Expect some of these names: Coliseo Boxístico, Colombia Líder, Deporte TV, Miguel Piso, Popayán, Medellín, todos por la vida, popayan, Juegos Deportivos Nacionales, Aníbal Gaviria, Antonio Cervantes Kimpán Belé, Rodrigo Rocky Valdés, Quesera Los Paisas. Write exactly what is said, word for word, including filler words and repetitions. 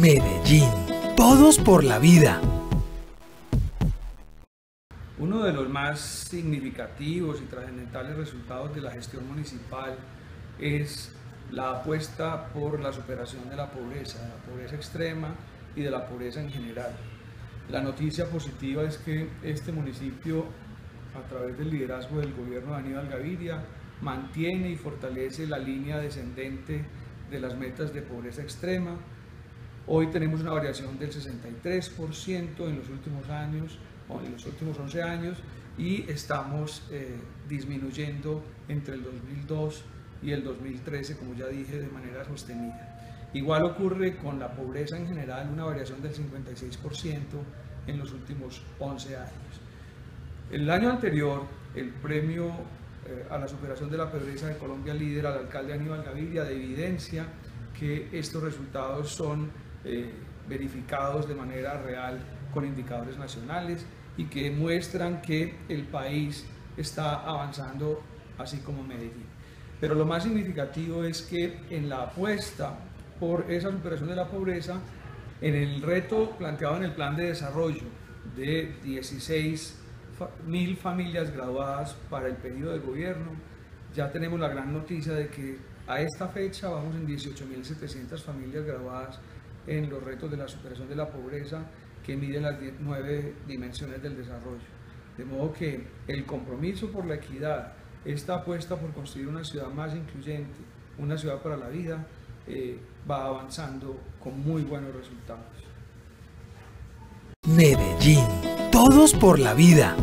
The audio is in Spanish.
Medellín. Todos por la vida. Uno de los más significativos y trascendentales resultados de la gestión municipal es la apuesta por la superación de la pobreza, de la pobreza extrema y de la pobreza en general. La noticia positiva es que este municipio, a través del liderazgo del gobierno de Aníbal Gaviria, mantiene y fortalece la línea descendente de las metas de pobreza extrema. Hoy tenemos una variación del sesenta y tres por ciento en los últimos años, o en los últimos once años, y estamos eh, disminuyendo entre el dos mil dos y el dos mil trece, como ya dije, de manera sostenida. Igual ocurre con la pobreza en general, una variación del cincuenta y seis por ciento en los últimos once años. El año anterior, el premio eh, a la superación de la pobreza de Colombia Líder al alcalde Aníbal Gaviria de evidencia que estos resultados son eh, verificados de manera real con indicadores nacionales y que muestran que el país está avanzando, así como Medellín. Pero lo más significativo es que en la apuesta por esa superación de la pobreza, en el reto planteado en el plan de desarrollo de dieciséis mil familias graduadas para el periodo de gobierno, ya tenemos la gran noticia de que a esta fecha vamos en dieciocho mil setecientas familias graduadas en los retos de la superación de la pobreza que miden las nueve dimensiones del desarrollo. De modo que el compromiso por la equidad, esta apuesta por construir una ciudad más incluyente, una ciudad para la vida, Eh, va avanzando con muy buenos resultados. Medellín, todos por la vida.